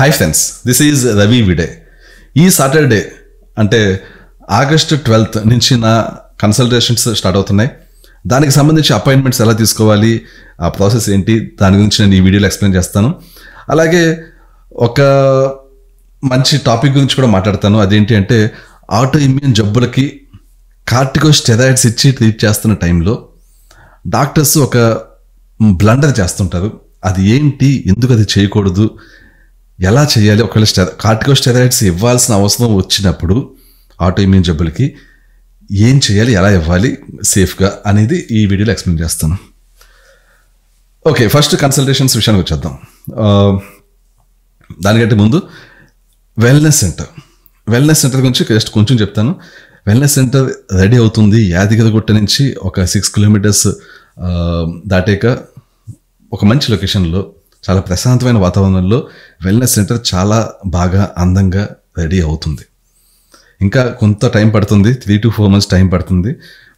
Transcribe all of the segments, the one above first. Hi friends, this is Ravi Vide. ఈ Saturday అంటే August 12 నుంచి నా కన్సల్టేషన్స్ స్టార్ట్ అవుతున్నాయి. దానికి సంబంధించి అపాయింట్మెంట్స్ ఎలా తీసుకోవాలి, ఆ ప్రాసెస్ ఏంటి, దాని గురించి నేను ఈ వీడియోలో ఎక్స్ప్లెయిన్ చేస్తాను. అలాగే ఒక మంచి టాపిక్ గురించి కూడా మాట్లాడతాను. అదేంటి అంటే ఆటో ఇమ్యూన్ జబ్బులకి కార్టికోస్టెరాయిడ్స్ ఇచ్చి ట్రీట్ చేస్తున్న టైంలో డాక్టర్స్ ఒక బ్లండర్ చేస్తుంటారు. అది ఏంటి, ఎందుకు అది చేయకూడదు, ఎలా చేయాలి, ఒకవేళ కార్టికోస్టెరాయిడ్స్ ఇవ్వాల్సిన అవసరం వచ్చినప్పుడు ఆటో ఇమ్యూన్ జబ్బులకి ఏం చేయాలి, ఎలా ఇవ్వాలి సేఫ్గా అనేది ఈ వీడియోలో ఎక్స్ప్లెయిన్ చేస్తాను. ఓకే, ఫస్ట్ కన్సల్టేషన్స్ విషయానికి వచ్చేద్దాం. దానికంటే ముందు వెల్నెస్ సెంటర్, వెల్నెస్ సెంటర్ గురించి జస్ట్ కొంచెం చెప్తాను. వెల్నెస్ సెంటర్ రెడీ అవుతుంది యాదగిరిగుట్ట నుంచి ఒక 6 కిలోమీటర్స్ దాటాక. ఒక మంచి లొకేషన్లో, చాలా ప్రశాంతమైన వాతావరణంలో వెల్నెస్ సెంటర్ చాలా బాగా అందంగా రెడీ అవుతుంది. ఇంకా కొంత టైం పడుతుంది, 3 to 4 months టైం పడుతుంది.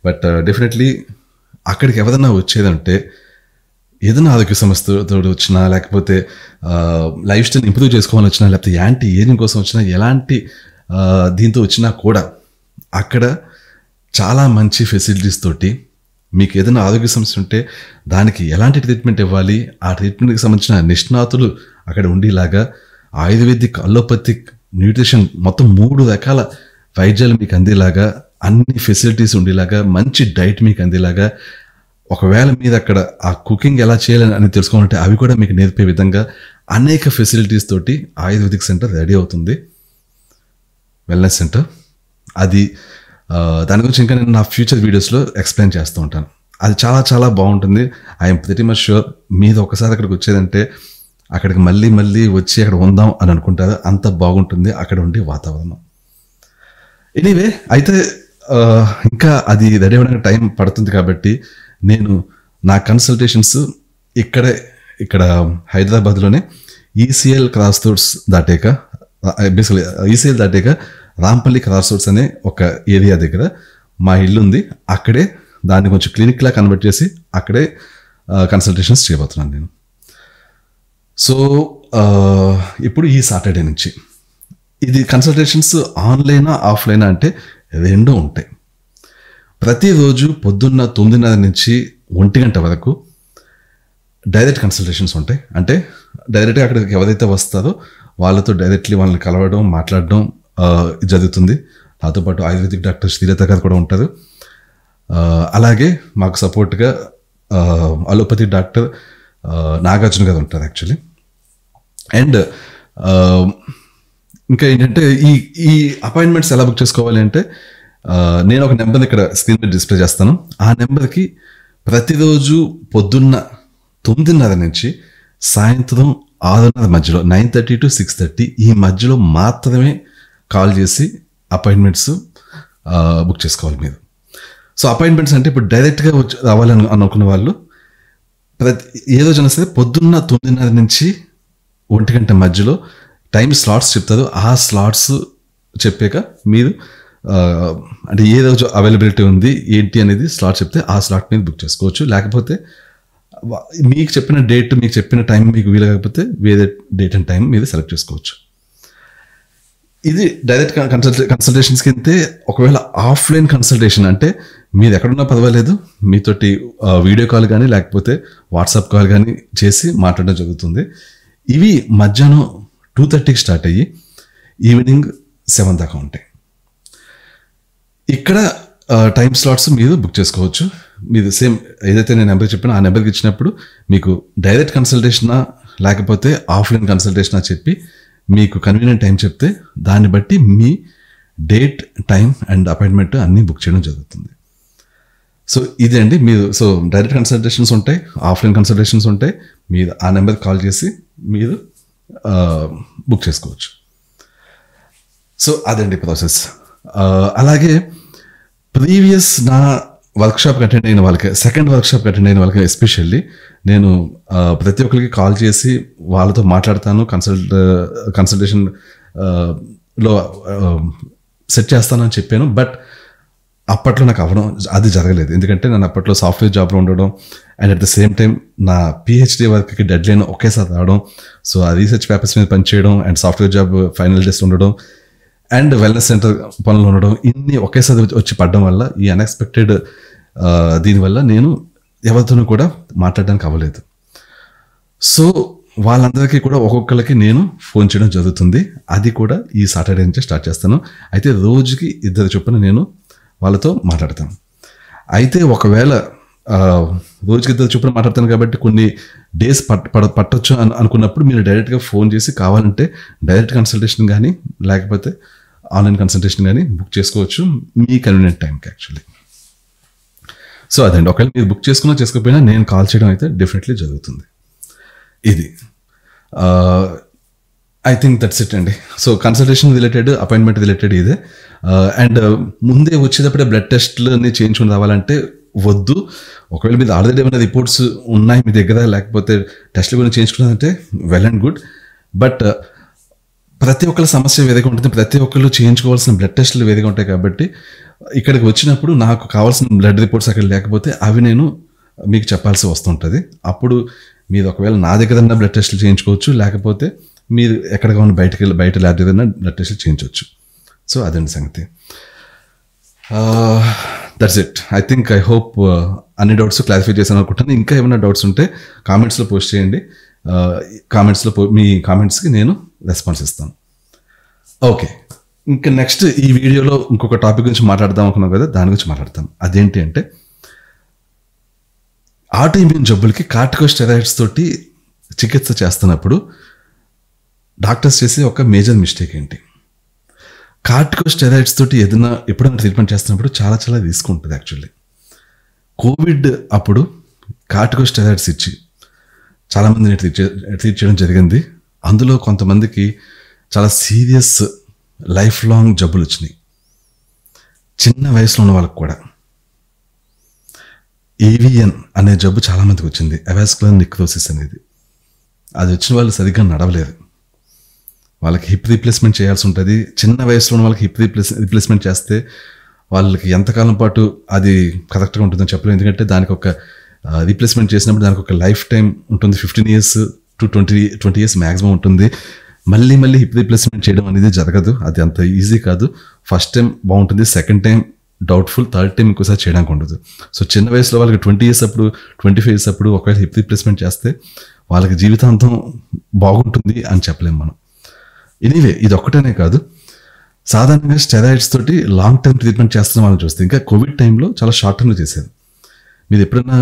బట్ డెఫినెట్లీ అక్కడికి ఎవరైనా వచ్చేదంటే ఏదైనా ఆరోగ్య సమస్యతో వచ్చినా, లేకపోతే లైఫ్ స్టైల్ ఇంప్రూవ్ చేసుకోవాలని వచ్చినా, లేకపోతే యాంటీ ఏజింగ్ కోసం వచ్చినా, ఎలాంటి దీంతో వచ్చినా కూడా అక్కడ చాలా మంచి ఫెసిలిటీస్ తోటి మీకు ఏదైనా ఆరోగ్య సమస్య ఉంటే దానికి ఎలాంటి ట్రీట్మెంట్ ఇవ్వాలి, ఆ ట్రీట్మెంట్కి సంబంధించిన నిష్ణాతులు అక్కడ ఉండేలాగా ఆయుర్వేదిక్, అలోపతిక్, న్యూట్రిషన్ మొత్తం 3 రకాల వైద్యాలు మీకు అందేలాగా, అన్ని ఫెసిలిటీస్ ఉండేలాగా, మంచి డైట్ మీకు అందేలాగా, ఒకవేళ మీరు అక్కడ ఆ కుకింగ్ ఎలా చేయాలని అని తెలుసుకోవాలంటే అవి కూడా మీకు నేర్పే విధంగా అనేక ఫెసిలిటీస్ తోటి ఆయుర్వేదిక్ సెంటర్ రెడీ అవుతుంది, వెల్నెస్ సెంటర్. అది దాని గురించి ఇంకా నేను నా ఫ్యూచర్ వీడియోస్లో ఎక్స్ప్లెయిన్ చేస్తూ ఉంటాను. అది చాలా చాలా బాగుంటుంది. ఐఎమ్ ప్రిటీ మచ్ ష్యూర్ మీరు ఒకసారి అక్కడికి వచ్చేదంటే అక్కడికి మళ్ళీ మళ్ళీ వచ్చి అక్కడ ఉందాం అని అనుకుంటారు, అంత బాగుంటుంది అక్కడ ఉండే వాతావరణం. ఎనీవే, అయితే ఇంకా అది రెడీ అవ్వడానికి టైం పడుతుంది కాబట్టి నేను నా కన్సల్టేషన్స్ ఇక్కడ హైదరాబాద్లోనే ఈసీఎల్ క్రాస్ రోడ్స్ దాటాక, బేసికలీ ఈసీఎల్ దాటాక రాంపల్లి క్రాస్ రోడ్స్ అనే ఒక ఏరియా దగ్గర మా ఇల్లు ఉంది. అక్కడే దాన్ని కొంచెం క్లినిక్లా కన్వర్ట్ చేసి అక్కడే కన్సల్టేషన్స్ చేయబోతున్నాను నేను. సో ఇప్పుడు ఈ సాటర్డే నుంచి ఇది కన్సల్టేషన్స్ ఆన్లైనా ఆఫ్లైనా అంటే రెండూ ఉంటాయి. ప్రతిరోజు పొద్దున్న 9:30 నుంచి 1 గంట వరకు డైరెక్ట్ కన్సల్టేషన్స్ ఉంటాయి. అంటే డైరెక్ట్గా అక్కడికి ఎవరైతే వస్తారో వాళ్ళతో డైరెక్ట్లీ వాళ్ళని కలవడం, మాట్లాడడం జరుగుతుంది. నాతో పాటు ఆయుర్వేదిక్ డాక్టర్ శ్రీలత గారు కూడా ఉంటారు. అలాగే మాకు సపోర్ట్గా అలోపతి డాక్టర్ నాగార్జున గారు ఉంటారు యాక్చువల్లీ. అండ్ ఇంకా ఏంటంటే ఈ అపాయింట్మెంట్స్ ఎలా బుక్ చేసుకోవాలి అంటే, నేను ఒక నెంబర్ ఇక్కడ స్క్రీన్ మీద డిస్ప్లే చేస్తాను. ఆ నెంబర్కి ప్రతిరోజు పొద్దున్న 9:30 నుంచి సాయంత్రం 6:30 మధ్యలో, 9:30 to 6:30 ఈ మధ్యలో మాత్రమే కాల్ చేసి అపాయింట్మెంట్స్ బుక్ చేసుకోవాలి మీరు. సో అపాయింట్మెంట్స్ అంటే ఇప్పుడు డైరెక్ట్గా రావాలని అనుకున్న వాళ్ళు ఏ రోజైనా సరే పొద్దున్న 9:30 నుంచి 1 గంట మధ్యలో టైం స్లాట్స్ చెప్తారు. ఆ స్లాట్స్ చెప్పాక మీరు అంటే ఏ రోజు అవైలబిలిటీ ఉంది ఏంటి అనేది స్లాట్ చెప్తే ఆ స్లాట్ మీద బుక్ చేసుకోవచ్చు. లేకపోతే మీకు చెప్పిన డేట్, మీకు చెప్పిన టైం మీకు వీలు కాకపోతే వేరే డేట్ అండ్ టైం మీరు సెలెక్ట్ చేసుకోవచ్చు. ఇది డైరెక్ట్ కన్సల్టేషన్స్ కింద. ఒకవేళ ఆఫ్లైన్ కన్సల్టేషన్ అంటే మీరు ఎక్కడున్నా పర్వాలేదు, మీతోటి వీడియో కాల్ కానీ లేకపోతే వాట్సాప్ కాల్ కానీ చేసి మాట్లాడడం జరుగుతుంది. ఇవి మధ్యాహ్నం 2:30కి స్టార్ట్ అయ్యి ఈవినింగ్ 7 దాకా ఉంటాయి. ఇక్కడ టైం స్లాట్స్ మీరు బుక్ చేసుకోవచ్చు. మీరు సేమ్ ఏదైతే నేను నెంబర్ చెప్పినా ఆ నెంబర్కి ఇచ్చినప్పుడు మీకు డైరెక్ట్ కన్సల్టేషనా లేకపోతే ఆఫ్లైన్ కన్సల్టేషనా చెప్పి మీకు కన్వీనియంట్ టైం చెప్తే దాన్ని బట్టి మీ డేట్, టైం అండ్ అపాయింట్మెంట్ అన్నీ బుక్ చేయడం జరుగుతుంది. సో ఇదే అండి మీరు. సో డైరెక్ట్ కన్సల్టేషన్స్ ఉంటాయి, ఆఫ్లైన్ కన్సల్టేషన్స్ ఉంటాయి. మీరు ఆ నెంబర్కి కాల్ చేసి మీరు బుక్ చేసుకోవచ్చు. సో అదండి ప్రాసెస్. అలాగే ప్రీవియస్ నా వర్క్షాప్కి అటెండ్ అయిన వాళ్ళకి, సెకండ్ వర్క్షాప్కి అటెండ్ అయిన వాళ్ళకి ఎస్పెషల్లీ నేను ప్రతి ఒక్కరికి కాల్ చేసి వాళ్ళతో మాట్లాడతాను, కన్సల్టేషన్లో సెట్ చేస్తాను అని చెప్పాను. బట్ అప్పట్లో నాకు అవడం అది జరగలేదు, ఎందుకంటే నేను అప్పట్లో సాఫ్ట్వేర్ జాబ్లో ఉండడం and at the same time నా పిహెచ్డీ వర్క్కి డెడ్ లైన్ ఒకేసారి రావడం, సో ఆ రీసెర్చ్ పేపర్స్ మీద పనిచేయడం అండ్ సాఫ్ట్వేర్ జాబ్ ఫైనల్ చేసి ఉండడం అండ్ వెల్నెస్ సెంటర్ పనులు ఉండడం, ఇన్ని ఒకేసారి వచ్చి పడడం వల్ల ఈ అన్ఎక్స్పెక్టెడ్ దీనివల్ల నేను ఎవరితోనూ కూడా మాట్లాడడానికి అవ్వలేదు. సో వాళ్ళందరికీ కూడా ఒక్కొక్కరికి నేను ఫోన్ చేయడం జరుగుతుంది, అది కూడా ఈ సాటర్డే నుంచే స్టార్ట్ చేస్తాను. అయితే రోజుకి ఇద్దరు చొప్పున నేను వాళ్ళతో మాట్లాడతాను. అయితే ఒకవేళ రోజుకి ఇద్దరు చొప్పున మాట్లాడతాను కాబట్టి కొన్ని డేస్ పట్టొచ్చు అనుకున్నప్పుడు మీరు డైరెక్ట్గా ఫోన్ చేసి కావాలంటే డైరెక్ట్ కన్సల్టేషన్ కానీ లేకపోతే ఆన్లైన్ కన్సల్టేషన్ కానీ బుక్ చేసుకోవచ్చు మీ కన్వీనియంట్ టైంకి యాక్చువల్లీ. సో అదండి, ఒకవేళ మీరు బుక్ చేసుకున్నా చేసుకోకపోయినా నేను కాల్ చేయడం అయితే డెఫినెట్లీ జరుగుతుంది. ఇది ఐ థింక్ దట్స్ ఇట్ అండి. So consultation related, appointment related ఇదే. అండ్ ముందే వచ్చేటప్పుడే బ్లడ్ టెస్ట్లని చేయించుకుని రావాలంటే వద్దు. ఒకవేళ మీరు ఆల్రెడీ ఏమైనా రిపోర్ట్స్ ఉన్నాయి మీ దగ్గర లేకపోతే టెస్ట్లు ఏమైనా చేయించుకున్నారంటే వెల్ అండ్ గుడ్. బట్ ప్రతి ఒక్కరి సమస్య వేరేగా ఉంటుంది, ప్రతి ఒక్కళ్ళు చేయించుకోవాల్సిన బ్లడ్ టెస్ట్లు వేరేగా ఉంటాయి. కాబట్టి ఇక్కడికి వచ్చినప్పుడు నాకు కావాల్సిన బ్లడ్ రిపోర్ట్స్ అక్కడ లేకపోతే అవి నేను మీకు చెప్పాల్సి వస్తుంటుంది. అప్పుడు మీరు ఒకవేళ నా దగ్గర ఉన్న బ్లడ్ టెస్ట్లు చేయించుకోవచ్చు, లేకపోతే మీరు ఎక్కడికి ఉన్న బయటకు వెళ్ళి బయట ల్యాబ్ దగ్గర బ్లడ్ టెస్ట్లు చేయించవచ్చు. సో అదండి సంగతి. That's it. I think I hope అన్ని డౌట్స్ క్లారిఫై చేశాను అనుకుంటాను. ఇంకా ఏమైనా డౌట్స్ ఉంటే కామెంట్స్లో పోస్ట్ చేయండి, కామెంట్స్లో మీ కామెంట్స్కి నేను రెస్పాన్స్ ఇస్తాను. ఓకే, ఇంకా నెక్స్ట్ ఈ వీడియోలో ఇంకొక టాపిక్ గురించి మాట్లాడదాం అనుకున్నాం కదా, దాని గురించి మాట్లాడతాం. అదేంటి అంటే ఆటోఇమ్యూన్ జబ్బులకి కార్టికోస్టెరాయిడ్స్ తోటి చికిత్స చేస్తున్నప్పుడు డాక్టర్స్ చేసే ఒక మేజర్ మిస్టేక్ ఏంటి? కార్టికోస్టెరాయిడ్స్ తోటి ఎప్పుడైనా ట్రీట్మెంట్ చేస్తున్నప్పుడు చాలా చాలా రిస్క్ ఉంటుంది యాక్చువల్లీ. కోవిడ్ అప్పుడు కార్టికోస్టెరాయిడ్స్ ఇచ్చి చాలామందిని ట్రీట్ చేయడం జరిగింది. అందులో కొంతమందికి చాలా సీరియస్ లైఫ్ లాంగ్ జబ్బులు వచ్చినాయి, చిన్న వయసులో ఉన్న వాళ్ళకి కూడా. ఏవిఎన్ అనే జబ్బు చాలామందికి వచ్చింది, అవాస్కులర్ నిక్రోసిస్ అనేది. అది వచ్చిన వాళ్ళు సరిగ్గా నడవలేరు, వాళ్ళకి హిప్ రీప్లేస్మెంట్ చేయాల్సి ఉంటుంది. చిన్న వయసులో ఉన్న వాళ్ళకి హిప్ రీప్లేస్మెంట్ చేస్తే వాళ్ళకి ఎంతకాలం పాటు అది కరెక్ట్గా ఉంటుందని చెప్పలేము, ఎందుకంటే దానికి ఒక రీప్లేస్మెంట్ చేసినప్పుడు దానికి ఒక లైఫ్ టైం ఉంటుంది, 15 years to 20 years మ్యాక్సిమం ఉంటుంది. మళ్ళీ మళ్ళీ హిప్ రీప్లేస్మెంట్ చేయడం అనేది జరగదు, అది అంత ఈజీ కాదు. ఫస్ట్ టైం బాగుంటుంది, second time doubtful, third time ఇంకోసారి చేయడానికి ఉండదు. సో చిన్న వయసులో వాళ్ళకి 20 years అప్పుడు, 25 years అప్పుడు ఒకవేళ హిప్ రీప్లేస్మెంట్ చేస్తే వాళ్ళకి జీవితాంతం బాగుంటుంది అని చెప్పలేము మనం. ఎనీవే ఇది ఒక్కటనే కాదు, సాధారణంగా స్టెరాయిడ్స్ తోటి లాంగ్ టర్మ్ ట్రీట్మెంట్ చేస్తున్న వాళ్ళని చూస్తే, ఇంకా కోవిడ్ టైంలో చాలా షార్ట్ టర్మ్లో చేశారు. మీరు ఎప్పుడైనా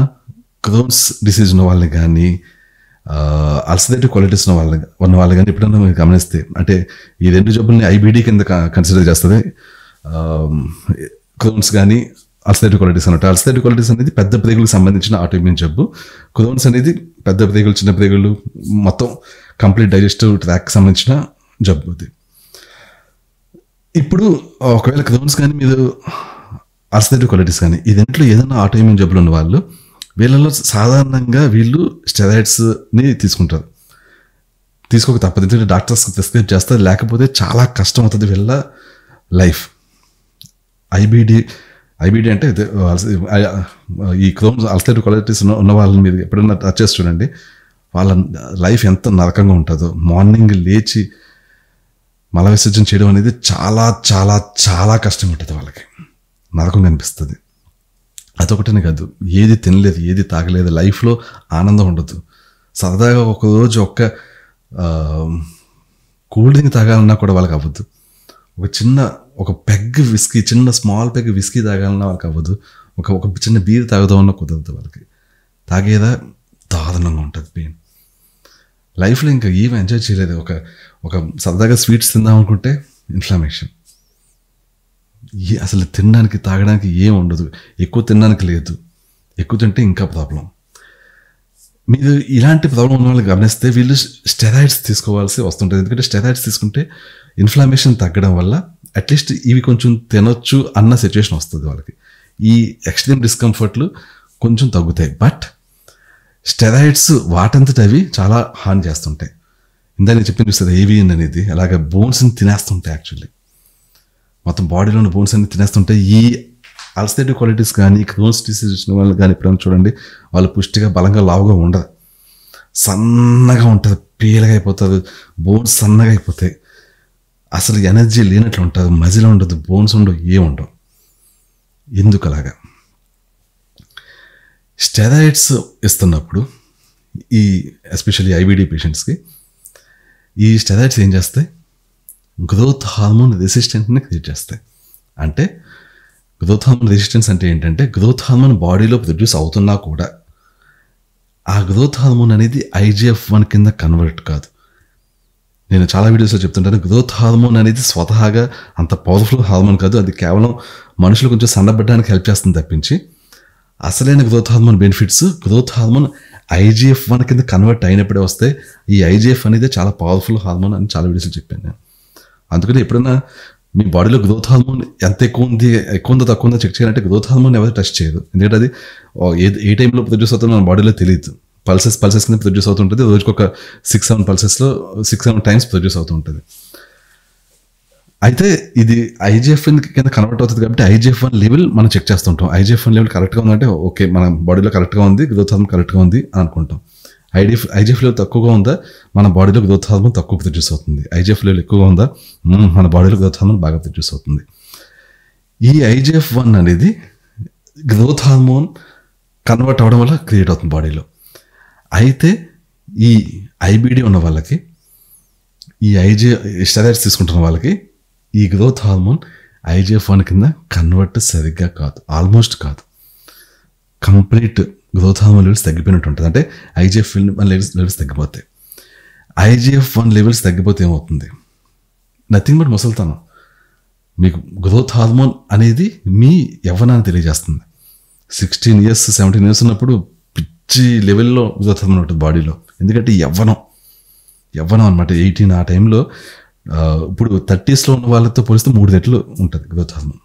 క్రోన్స్ డిసీజ్ ఉన్న వాళ్ళని కానీ అల్సరేటివ్ క్వాలిటీస్ ఉన్న వాళ్ళు కానీ ఎప్పుడైనా మీరు గమనిస్తే, అంటే ఈ రెండు జబ్బుల్ని ఐబీడీ కింద కన్సిడర్ చేస్తుంది, క్రోన్స్ కానీ అల్సరేటివ్ క్వాలిటీస్ అన్నట్టు. అల్సరేటివ్ క్వాలిటీస్ అనేది పెద్ద ప్రేగులకు సంబంధించిన ఆటోఇమ్యూన్ జబ్బు. క్రోన్స్ అనేది పెద్ద ప్రేగులు, చిన్న ప్రేగులు, మొత్తం కంప్లీట్ డైజెస్టివ్ ట్రాక్కి సంబంధించిన జబ్బు ఇది. ఇప్పుడు ఒకవేళ క్రోన్స్ కానీ మీరు అల్సరేటివ్ క్వాలిటీస్ కానీ ఈ రెంట్లో ఏదైనా ఆటోఇమ్యూన్ జబ్బులు ఉన్న వాళ్ళు, వీళ్ళలో సాధారణంగా వీళ్ళు స్టెరాయిడ్స్ని తీసుకుంటారు. తీసుకోక తప్పదు, ఎందుకంటే డాక్టర్స్కి ప్రిస్క్రైబ్ చేస్తారు, లేకపోతే చాలా కష్టం అవుతుంది వీళ్ళ లైఫ్. ఐబీడీ అంటే ఈ క్రోన్స్ అల్సరేటివ్ క్వాలిటీస్ ఉన్న వాళ్ళని మీరు ఎప్పుడైనా టచ్ చేసి చూడండి, వాళ్ళ లైఫ్ ఎంత నరకంగా ఉంటుందో. మార్నింగ్ లేచి మల విసర్జన చేయడం అనేది చాలా చాలా చాలా కష్టంగా ఉంటుంది, వాళ్ళకి నరకంగా అనిపిస్తుంది. అదొకటనే కాదు, ఏది తినలేదు, ఏది తాగలేదు, లైఫ్లో ఆనందం ఉండదు. సరదాగా ఒకరోజు ఒక్క కూల్ డ్రింక్ తాగాలన్నా కూడా వాళ్ళకి అవ్వద్దు, ఒక స్మాల్ పెగ్ విస్కీ తాగాలన్నా వాళ్ళకి అవ్వదు, ఒక చిన్న బీర్ తాగుదామన్నా కుదరదు వాళ్ళకి, తాగేదా దారుణంగా ఉంటుంది పెయిన్. లైఫ్లో ఇంకా ఏం ఎంజాయ్ చేయలేదు, ఒక సరదాగా స్వీట్స్ తిందాం అనుకుంటే ఇన్ఫ్లమేషన్. అసలు తినడానికి తాగడానికి ఏం ఉండదు, ఎక్కువ తినడానికి లేదు, ఎక్కువ తింటే ఇంకా ప్రాబ్లం. మీరు ఇలాంటి ప్రాబ్లం ఉన్న వాళ్ళు గమనిస్తే వీళ్ళు స్టెరాయిడ్స్ తీసుకోవాల్సి వస్తుంటుంది, ఎందుకంటే స్టెరాయిడ్స్ తీసుకుంటే ఇన్ఫ్లమేషన్ తగ్గడం వల్ల అట్లీస్ట్ ఇవి కొంచెం తినొచ్చు అన్న సిచ్యువేషన్ వస్తుంది వాళ్ళకి, ఈ ఎక్స్ట్రీమ్ డిస్కంఫర్ట్లు కొంచెం తగ్గుతాయి. బట్ స్టెరాయిడ్స్ వాటంతట అవి చాలా హాని చేస్తుంటాయి. ఇందా నేను చెప్పింది చూస్తుంది, ఏవిఎన్ అనేది అలాగే బోన్స్ని తినేస్తుంటాయి యాక్చువల్లీ, మొత్తం బాడీలో ఉన్న బోన్స్ అన్ని తినేస్తుంటాయి. ఈ అల్సరేటివ్ క్వాలిటీస్ కానీ క్రోన్స్ డిసీజ్ వచ్చిన వాళ్ళు కానీ ఎప్పుడైనా చూడండి, వాళ్ళు పుష్టిగా బలంగా లావుగా ఉండదు, సన్నగా ఉంటుంది, పీలగా అయిపోతుంది, బోన్స్ సన్నగా అయిపోతాయి, అసలు ఎనర్జీ లేనట్లు ఉంటుంది, మజిల్ ఉండదు, బోన్స్ ఉండవు, ఏముండవు. ఎందుకు అలాగా? స్టెరాయిడ్స్ ఇస్తున్నప్పుడు ఈ ఎస్పెషల్లీ ఐబీడీ పేషెంట్స్కి ఈ స్టెరాయిడ్స్ ఏం చేస్తాయి? గ్రోత్ హార్మోన్ రెసిస్టెంట్ని క్రియేట్ చేస్తాయి. అంటే గ్రోత్ హార్మోన్ రెసిస్టెన్స్ అంటే ఏంటంటే, గ్రోత్ హార్మోన్ బాడీలో ప్రొడ్యూస్ అవుతున్నా కూడా ఆ గ్రోత్ హార్మోన్ అనేది IGF-1 కింద కన్వర్ట్ కాదు. నేను చాలా వీడియోస్లో చెప్తుంటాను, గ్రోత్ హార్మోన్ అనేది స్వతహాగా అంత పవర్ఫుల్ హార్మోన్ కాదు, అది కేవలం మనుషులు కొంచెం సన్నబడడానికి హెల్ప్ చేస్తుంది తప్పించి అసలైన growth hormone benefits growth hormone IGF-1 కింద కన్వర్ట్ అయినప్పుడే వస్తాయి. ఈ IGF అనేది చాలా పవర్ఫుల్ హార్మోన్ అని చాలా వీడియోస్లో చెప్పాను నేను. అందుకని ఎప్పుడైనా మీ బాడీలో గ్రోత్ హార్మోన్ ఎంత ఎక్కువ ఉందో తక్కువ ఉందో చెక్ చేయాలంటే గ్రోత్ హార్మోన్ ఎవరు టెస్ట్ చేయదు, ఎందుకంటే అది ఏ టైంలో ప్రొడ్యూస్ అవుతుందో మన బాడీలో తెలియదు. పల్సెస్ కింద ప్రొడ్యూస్ అవుతుంటుంది, రోజుకొక 6-7 పల్సెస్లో 6-7 టైమ్స్ ప్రొడ్యూస్ అవుతూ ఉంటుంది. అయితే ఇది IGF-1 కింద కన్వర్ట్ అవుతుంది కాబట్టి IGF-1 లెవెల్ మనం చెక్ చేస్తుంటాం. IGF-1 లెవెల్ కరెక్ట్గా ఉందంటే ఓకే, మన బాడీలో కరెక్ట్గా ఉంది, గ్రోత్ హార్మోన్ కరెక్ట్గా ఉంది అని అనుకుంటాం. IGF లెవెల్ తక్కువగా ఉందా, మన బాడీలో గ్రోత్ హార్మోన్ తక్కువ ప్రొడ్యూస్ అవుతుంది. IGF లెవెల్ ఎక్కువగా ఉందా, మన బాడీలో గ్రోత్ హార్మోన్ బాగా ప్రొడ్యూస్ అవుతుంది. ఈ IGF-1 అనేది గ్రోత్ హార్మోన్ కన్వర్ట్ అవ్వడం వల్ల క్రియేట్ అవుతుంది బాడీలో. అయితే ఈ IBD ఉన్న వాళ్ళకి, ఈ స్టెరాయిడ్స్ తీసుకుంటున్న వాళ్ళకి ఈ గ్రోత్ హార్మోన్ IGF-1 కింద కన్వర్ట్ సరిగ్గా కాదు, ఆల్మోస్ట్ కాదు, కంప్లీట్ గ్రోత్ హార్మోన్ లెవెల్స్ తగ్గిపోయినట్టు ఉంటుంది. అంటే IGF-1 లెవెల్స్ తగ్గిపోతాయి. IGF-1 లెవెల్స్ తగ్గిపోతే ఏమవుతుంది? నథింగ్ బట్ ముసల్తానం. మీకు గ్రోత్ హార్మోన్ అనేది మీ యవ్వనాన్ని తెలియజేస్తుంది. 16 years 17 years ఉన్నప్పుడు పిచ్చి లెవెల్లో గ్రోత్ హార్మోన్ ఉంటుంది బాడీలో, ఎందుకంటే యవ్వనం అనమాట. 18 ఆ టైంలో, ఇప్పుడు 30s ఉన్న వాళ్ళతో పోలిస్తే 3 రెట్లు ఉంటుంది గ్రోత్ హార్మోన్.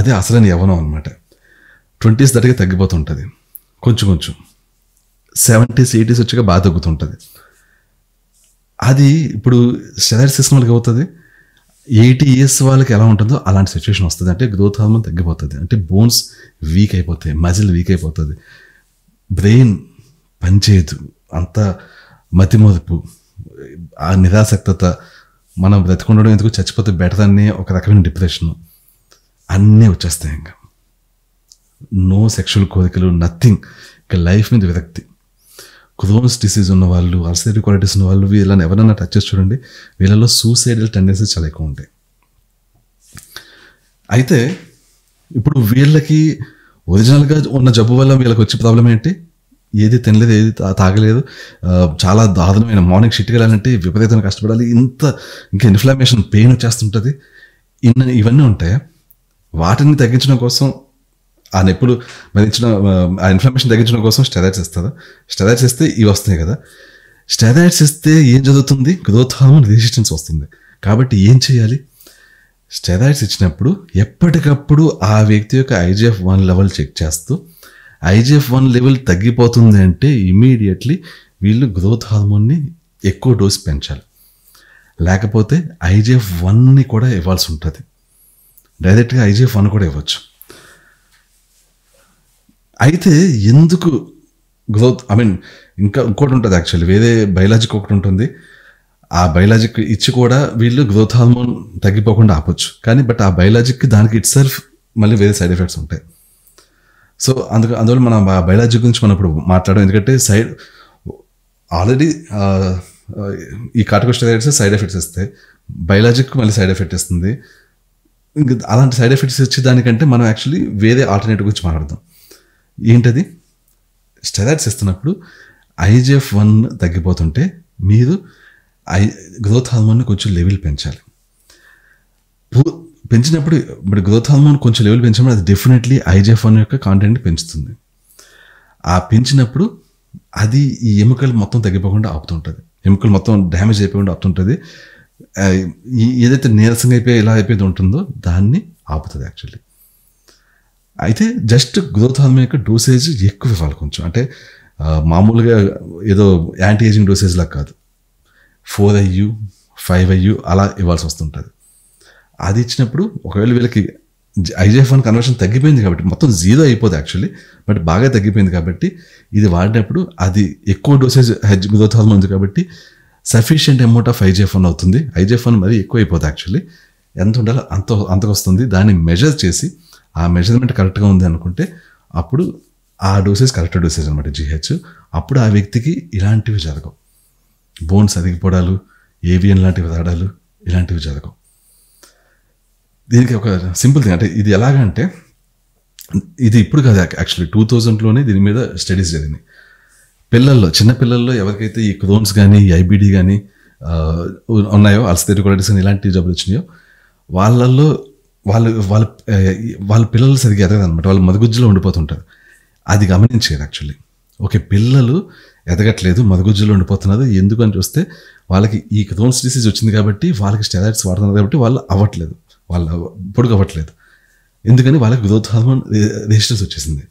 అదే అసలైన యవ్వనం అనమాట. 20s దాటిగా తగ్గిపోతుంటుంది కొంచెం 70s 80s వచ్చాక బాగా తగ్గుతుంటుంది. అది ఇప్పుడు స్టెరాయిడ్స్ తీసుకున్న వాళ్ళకి అవుతుంది. 80 years వాళ్ళకి ఎలా ఉంటుందో అలాంటి సిచ్యువేషన్ వస్తుంది. అంటే గ్రోత్ హార్మోన్ తగ్గిపోతుంది, అంటే బోన్స్ వీక్ అయిపోతాయి, మజిల్ వీక్ అయిపోతుంది, బ్రెయిన్ పనిచేయదు, అంత మతిమరుపు, ఆ నిరాసక్తత, మనం బ్రతికుండడం ఎందుకు, చచ్చిపోతే బెటర్ అనే ఒక రకమైన డిప్రెషను అన్నీ వచ్చేస్తాయి. ఇంకా నో సెక్షువల్ కోరికలు, నథింగ్, ఇంకా లైఫ్ మీద విరక్తి. క్రోన్స్ డిసీజ్ ఉన్నవాళ్ళు, అల్సరేటివ్ క్వాలిటీస్ ఉన్నవాళ్ళు, వీళ్ళని ఎవరైనా టచ్ చేసి చూడండి, వీళ్ళలో సూసైడల్ టెండెన్సీస్ చాలా ఎక్కువ ఉంటాయి. అయితే ఇప్పుడు వీళ్ళకి ఒరిజినల్గా ఉన్న జబ్బు వల్ల వీళ్ళకి వచ్చే ప్రాబ్లం ఏంటి? ఏది తినలేదు, ఏది తాగలేదు, చాలా దారుణమైన మార్నింగ్ షిట్కి వెళ్ళాలంటే విపరీతంగా కష్టపడాలి, ఇంకా ఇన్ఫ్లమేషన్, పెయిన్ వచ్చేస్తుంటుంది, ఇవన్నీ ఉంటాయి. వాటిని తగ్గించడం కోసం, ఆ నొప్పులు భరించడం, ఆ ఇన్ఫ్లమేషన్ తగ్గించడం కోసం స్టెరాయిడ్స్ ఇస్తారు. స్టెరాయిడ్స్ ఇస్తే ఇవి వస్తాయి కదా. స్టెరాయిడ్స్ ఇస్తే ఏం జరుగుతుంది? గ్రోత్ హార్మోన్ రెసిస్టెన్స్ వస్తుంది. కాబట్టి ఏం చేయాలి? స్టెరాయిడ్స్ ఇచ్చినప్పుడు ఎప్పటికప్పుడు ఆ వ్యక్తి యొక్క IGF-1 లెవెల్ చెక్ చేస్తూ IGF-1 లెవెల్ తగ్గిపోతుంది అంటే ఇమీడియట్లీ వీళ్ళు గ్రోత్ హార్మోన్ని ఎక్కువ డోస్ పెంచాలి. లేకపోతే IGF-1ని కూడా ఇవ్వాల్సి ఉంటుంది. డైరెక్ట్గా IGF-1 కూడా ఇవ్వచ్చు. అయితే ఎందుకు గ్రోత్, ఇంకా ఇంకోటి ఉంటుంది, యాక్చువల్లీ వేరే బయలాజిక్ ఒకటి ఉంటుంది. ఆ బయలాజిక్ ఇచ్చి కూడా వీళ్ళు గ్రోత్ హార్మోన్ తగ్గిపోకుండా ఆపొచ్చు. కానీ బట్ ఆ బయలాజిక్కి దానికి ఇట్ సెల్ఫ్ మళ్ళీ వేరే సైడ్ ఎఫెక్ట్స్ ఉంటాయి. సో అందువల్ల మనం ఆ బయలాజీ గురించి మనం ఇప్పుడు మాట్లాడడం, ఎందుకంటే ఆల్రెడీ ఈ కార్టికోస్టెరాయిడ్స్ సైడ్ ఎఫెక్ట్స్ ఇస్తాయి, బయలాజిక్ మళ్ళీ సైడ్ ఎఫెక్ట్ ఇస్తుంది. ఇంకా అలాంటి సైడ్ ఎఫెక్ట్స్ వచ్చే దానికంటే మనం యాక్చువల్లీ వేరే ఆల్టర్నేటివ్ గురించి మాట్లాడదాం. ఏంటది? స్టెరాయిడ్స్ ఇస్తున్నప్పుడు IGF-1 తగ్గిపోతుంటే మీరు గ్రోత్ హార్మోన్ కొంచెం లెవెల్ పెంచాలి. పెంచినప్పుడు ఇప్పుడు గ్రోత్ హార్మోన్ కొంచెం లెవెల్ పెంచినప్పుడు అది డెఫినెట్లీ IGF-1 యొక్క కాంటెంట్ పెంచుతుంది. ఆ పెంచినప్పుడు అది ఈ ఎముకలు మొత్తం తగ్గిపోకుండా ఆపుతుంటుంది, ఎముకలు మొత్తం డ్యామేజ్ అయిపోకుండా ఆపుతుంటుంది. ఏదైతే నీరసంగా అయిపోయి ఇలా అయిపోయింది ఉంటుందో దాన్ని ఆపుతుంది యాక్చువల్లీ. అయితే జస్ట్ గ్రోత్ హార్మోన్ యొక్క డోసేజ్ ఎక్కువ ఇవ్వాలి కొంచెం. అంటే మామూలుగా ఏదో యాంటీ ఏజింగ్ డోసేజ్లా కాదు, 4IU 5IU అలా ఇవ్వాల్సి వస్తుంటుంది. అది ఇచ్చినప్పుడు ఒకవేళ వీళ్ళకి IGF-1 conversion తగ్గిపోయింది కాబట్టి మొత్తం జీరో అయిపోదు యాక్చువల్లీ, బట్ బాగా తగ్గిపోయింది కాబట్టి ఇది వాడినప్పుడు అది ఎక్కువ డోసేజ్ హెజ్మిథోథాల్మోన్ ఉంది కాబట్టి సఫిషియంట్ అమౌంట్ ఆఫ్ IGF-1 అవుతుంది. IGF-1 మరి ఎక్కువ అయిపోదు యాక్చువల్లీ, ఎంత ఉండాలో అంతకు వస్తుంది. దాన్ని మెజర్ చేసి ఆ మెజర్మెంట్ కరెక్ట్గా ఉంది అనుకుంటే అప్పుడు ఆ డోసేజ్ కరెక్ట్ డోసేజ్ అనమాట GH. అప్పుడు ఆ వ్యక్తికి ఇలాంటివి జరగవు, బోన్స్ అరిగిపోవడాలు, ఏవియన్ లాంటివి రాడాలు, ఇలాంటివి జరగవు. దీనికి ఒక సింపుల్ థింగ్, అంటే ఇది ఎలాగంటే ఇది ఇప్పుడు కాదు యాక్చువల్లీ 2000లోనే దీని మీద స్టడీస్ జరిగినాయి. పిల్లల్లో, చిన్నపిల్లల్లో ఎవరికైతే ఈ క్రోన్స్ కానీ IBD కానీ ఉన్నాయో, అల్సరేటివ్ కానీ ఇలాంటి జబ్బులు వచ్చినాయో వాళ్ళల్లో వాళ్ళ పిల్లలు సరిగ్గా ఎదగదనమాట, వాళ్ళు మరుగుజ్జులో ఉండిపోతుంటారు. అది గమనించేది యాక్చువల్లీ, ఓకే పిల్లలు ఎదగట్లేదు మరుగుజ్జులో ఉండిపోతున్నారు ఎందుకు అని చూస్తే వాళ్ళకి ఈ క్రోన్స్ డిసీజ్ వచ్చింది కాబట్టి, వాళ్ళకి స్టెరాయిడ్స్ వాడుతున్నారు కాబట్టి వాళ్ళు అవ్వట్లేదు, వాళ్ళు పొడుగు అవ్వట్లేదు, ఎందుకని వాళ్ళకి గ్రోత్ హార్మోన్ రెసిస్టెన్స్ వచ్చేసింది.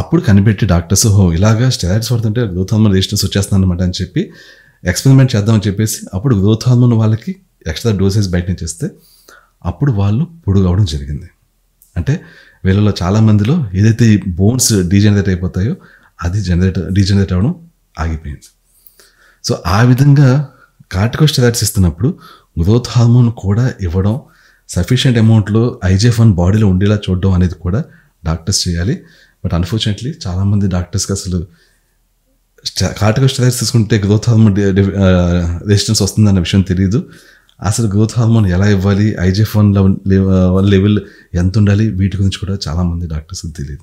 అప్పుడు కనిపెట్టి డాక్టర్స్ హో ఇలాగా స్టెరాయిడ్స్ వాడుతుంటే గ్రోత్ హార్మోన్ రెసిస్టెన్స్ వచ్చేస్తుంది అనమాట అని చెప్పి ఎక్స్పెరిమెంట్ చేద్దామని చెప్పేసి అప్పుడు గ్రోత్ హార్మోన్ వాళ్ళకి ఎక్స్ట్రా డోసేజ్ బయట నుంచి ఇస్తే అప్పుడు వాళ్ళు పొడుగు అవడం జరిగింది. అంటే వీళ్ళలో చాలామందిలో ఏదైతే బోన్స్ డీజనరేట్ అయిపోతాయో అది డీజనరేట్ అవ్వడం ఆగిపోయింది. సో ఆ విధంగా కార్టికోస్టెరాయిడ్స్ ఇస్తున్నప్పుడు గ్రోత్ హార్మోన్ కూడా ఇవ్వడం, సఫిషియంట్ అమౌంట్లో IGF-1 బాడీలో ఉండేలా చూడడం అనేది కూడా డాక్టర్స్ చేయాలి. బట్ అన్ఫార్చునేట్లీ చాలామంది డాక్టర్స్కి అసలు కార్టికోస్టెరాయిడ్స్ తీసుకుంటే గ్రోత్ హార్మోన్ రెసిస్టెన్స్ వస్తుందన్న విషయం తెలియదు. అసలు గ్రోత్ హార్మోన్ ఎలా ఇవ్వాలి, IGF-1 లెవెల్ ఎంత ఉండాలి, వీటి గురించి కూడా చాలామంది డాక్టర్స్కి తెలియదు.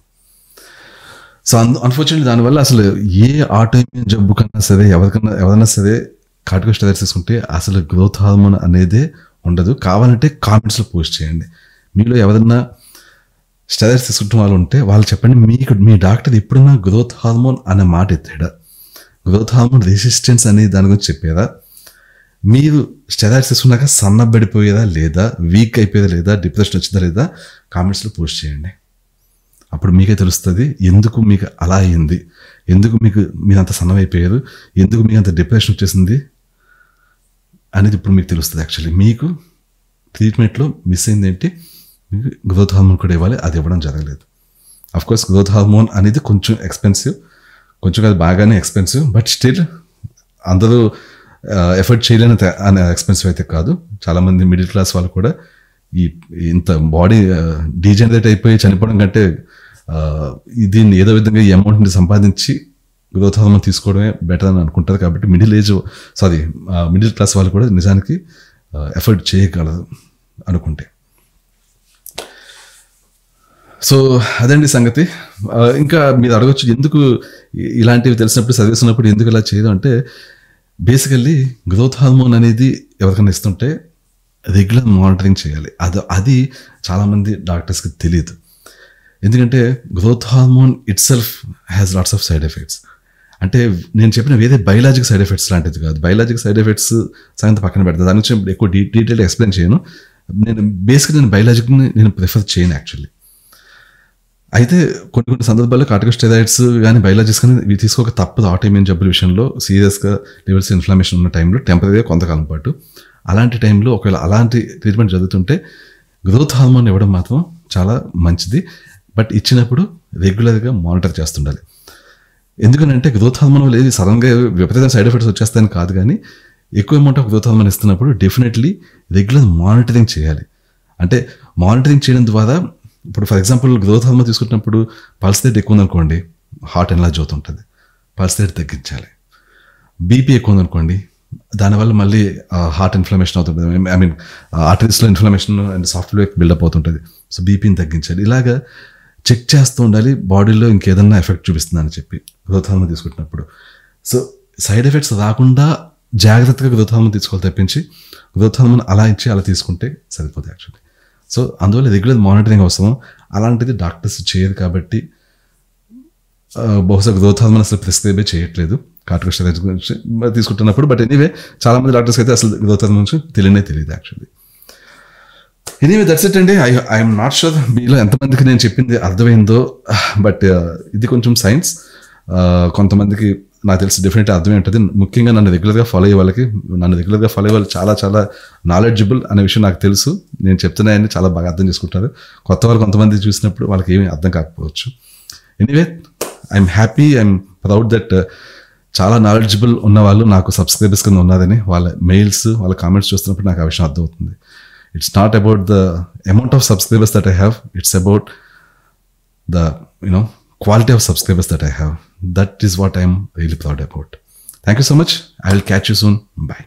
సో అన్ఫార్చునేట్లీ దానివల్ల అసలు ఏ ఆటోఇమ్యూన్ జబ్బు కన్నా సరే ఎవరైనా సరే కార్టికోస్టెరాయిడ్స్ తీసుకుంటే అసలు గ్రోత్ హార్మోన్ అనేదే ఉండదు. కావాలంటే కామెంట్స్లో పోస్ట్ చేయండి, మీలో ఎవరన్నా స్టెరాయిడ్స్ తీసుకుంటున్న వాళ్ళు ఉంటే వాళ్ళు చెప్పండి, మీకు మీ డాక్టర్ ఎప్పుడన్నా గ్రోత్ హార్మోన్ అనే మాట ఎత్తాడా, గ్రోత్ హార్మోన్ రెసిస్టెన్స్ అనేది దాని గురించి చెప్పారా, మీరు స్టెరాయిడ్స్ తీసుకున్నాక సన్నబడిపోయేదా లేదా, వీక్ అయిపోయేదా లేదా, డిప్రెషన్ వచ్చిందా లేదా, కామెంట్స్లో పోస్ట్ చేయండి. అప్పుడు మీకే తెలుస్తుంది ఎందుకు మీకు అలా అయింది, ఎందుకు మీరు అంత సన్నమైపోయారు, ఎందుకు మీకు అంత డిప్రెషన్ వచ్చేసింది అనేది ఇప్పుడు మీకు తెలుస్తుంది. యాక్చువల్లీ మీకు ట్రీట్మెంట్లో మిస్ అయింది ఏంటి, మీకు గ్రోత్ హార్మోన్ కూడా ఇవ్వాలి, అది ఇవ్వడం జరగలేదు. అఫ్కోర్స్ గ్రోత్ హార్మోన్ అనేది కొంచెం ఎక్స్పెన్సివ్, కొంచెం కాదు బాగానే ఎక్స్పెన్సివ్, బట్ స్టిల్ అందరూ ఎఫర్ట్ చేయలేని ఎక్స్పెన్సివ్ అయితే కాదు. చాలామంది మిడిల్ క్లాస్ వాళ్ళు కూడా ఈ ఇంత బాడీ డీజనరేట్ అయిపోయి చనిపోవడం కంటే దీన్ని ఏదో విధంగా ఈ అమౌంట్ని సంపాదించి గ్రోత్ హార్మోన్ తీసుకోవడమే బెటర్ అని అనుకుంటారు. కాబట్టి మిడిల్ క్లాస్ వాళ్ళు కూడా నిజానికి ఎఫర్ట్ చేయగలరు అనుకుంటే. సో అదండి సంగతి. ఇంకా మీరు అడగచ్చు ఎందుకు ఇలాంటివి తెలిసినప్పుడు చదివేస్తున్నప్పుడు ఎందుకు ఇలా చేయడం అంటే, బేసికల్లీ గ్రోత్ హార్మోన్ అనేది ఎవరికైనా ఇస్తుంటే రెగ్యులర్ మానిటరింగ్ చేయాలి. అది చాలామంది డాక్టర్స్కి తెలియదు, ఎందుకంటే growth hormone itself has lots of side effects. అంటే నేను చెప్పిన ఏదైతే బయలాజిక్ సైడ్ ఎఫెక్ట్స్ లాంటిది కాదు, బయలాజిక్ సైడ్ ఎఫెక్ట్స్ సంగతి పక్కన పెడతాను, దాని గురించి ఎక్కువ డీటెయిల్ ఎక్స్ప్లెయిన్ చేయను. నేను బయలాజిక్ని నేను ప్రిఫర్ చేయను యాక్చువల్లీ. అయితే కొన్ని సందర్భాల్లో కార్టికోస్టెరాయిడ్స్ కానీ బయలాజిక్స్ కానీ ఇవి తీసుకోక తప్పదు. ఆటోఇమ్యూన్ జబ్బుల విషయంలో సీరియస్గా లివర్స్ ఇన్ఫ్లమేషన్ ఉన్న టైంలో టెంపరీగా కొంతకాలం పాటు అలాంటి టైంలో ఒకవేళ అలాంటి ట్రీట్మెంట్ జరుగుతుంటే గ్రోత్ హార్మోన్ ఇవ్వడం మాత్రం చాలా మంచిది. బట్ ఇచ్చినప్పుడు రెగ్యులర్గా మానిటర్ చేస్తుండాలి, ఎందుకంటే గ్రోత్ హార్మోన్ వల్ల ఏది సడన్గా విపరీతమైన సైడ్ ఎఫెక్ట్స్ వచ్చేస్తాయని కాదు, కానీ ఎక్కువ అమౌంట్ ఆఫ్ గ్రోత్ హార్మోన్ ఇస్తున్నప్పుడు డెఫినెట్లీ రెగ్యులర్ మానిటరింగ్ చేయాలి. అంటే మానిటరింగ్ చేయడం ద్వారా ఇప్పుడు ఫర్ ఎగ్జాంపుల్ గ్రోత్ హార్మోన్ తీసుకున్నప్పుడు పల్స్ రేట్ ఎక్కువ ఉందనుకోండి, హార్ట్ ఎన్లార్జ్ అవుతుంటుంది, పల్స్ రేట్ తగ్గించాలి. బీపీ ఎక్కువ ఉందనుకోండి, దానివల్ల మళ్ళీ హార్ట్ ఇన్ఫ్లమేషన్ అవుతుంటుంది, ఐ మీన్ ఆర్టరీస్లో ఇన్ఫ్లమేషన్ అండ్ సాఫ్ట్వేర్ బిల్డప్ అవుతుంటుంది. సో బీపీని తగ్గించాలి, ఇలాగా చెక్ చేస్తూ ఉండాలి బాడీలో ఇంకేదన్నా ఎఫెక్ట్ చూపిస్తుందని చెప్పి గ్రోత్ హార్మోన్ తీసుకుంటున్నప్పుడు. సో సైడ్ ఎఫెక్ట్స్ రాకుండా జాగ్రత్తగా గ్రోత్ హార్మోన్ తీసుకోవాలి తప్పించి గ్రోత్ హార్మోన్ అలా ఇచ్చి అలా తీసుకుంటే సరిపోతుంది యాక్చువల్లీ. సో అందువల్ల రెగ్యులర్ మానిటరింగ్ అవసరం, అలాంటిది డాక్టర్స్ చేయరు కాబట్టి బహుశా గ్రోత్ హార్మోన్ అసలు ప్రిస్క్రైబ్ చేయట్లేదు కార్టికోస్టెరాయిడ్స్ గురించి తీసుకుంటున్నప్పుడు. బట్ ఎనీవే చాలామంది డాక్టర్స్కి అయితే అసలు గ్రోత్ హార్మోన్ గురించి తెలియదు యాక్చువల్లీ. ఎనీవే దట్స్ ఇట్ అండి. ఐఎమ్ నాట్ షూర్ మీలో ఎంతమందికి నేను చెప్పింది అర్థమైందో, బట్ ఇది కొంచెం సైన్స్, కొంతమందికి నాకు తెలిసి డెఫినెట్ అర్థం ఏంటది, ముఖ్యంగా నన్ను రెగ్యులర్గా ఫాలో అయ్యే వాళ్ళకి, చాలా చాలా నాలెడ్జబుల్ అనే విషయం నాకు తెలుసు. నేను చెప్తున్నాయని చాలా బాగా అర్థం చేసుకుంటారు. కొత్త వాళ్ళు కొంతమంది చూసినప్పుడు వాళ్ళకి ఏమీ అర్థం కాకపోవచ్చు. Anyway I'm happy, I'm proud that చాలా నాలెడ్జబుల్ ఉన్నవాళ్ళు నాకు సబ్స్క్రైబర్స్ కింద ఉన్నదని వాళ్ళ మెయిల్స్, వాళ్ళ కామెంట్స్ చూస్తున్నప్పుడు నాకు ఆ విషయం అర్థమవుతుంది. It's not about the amount of subscribers that I have. It's about the, quality of subscribers that I have. That is what I'm really proud about. Thank you so much. I will catch you soon. Bye.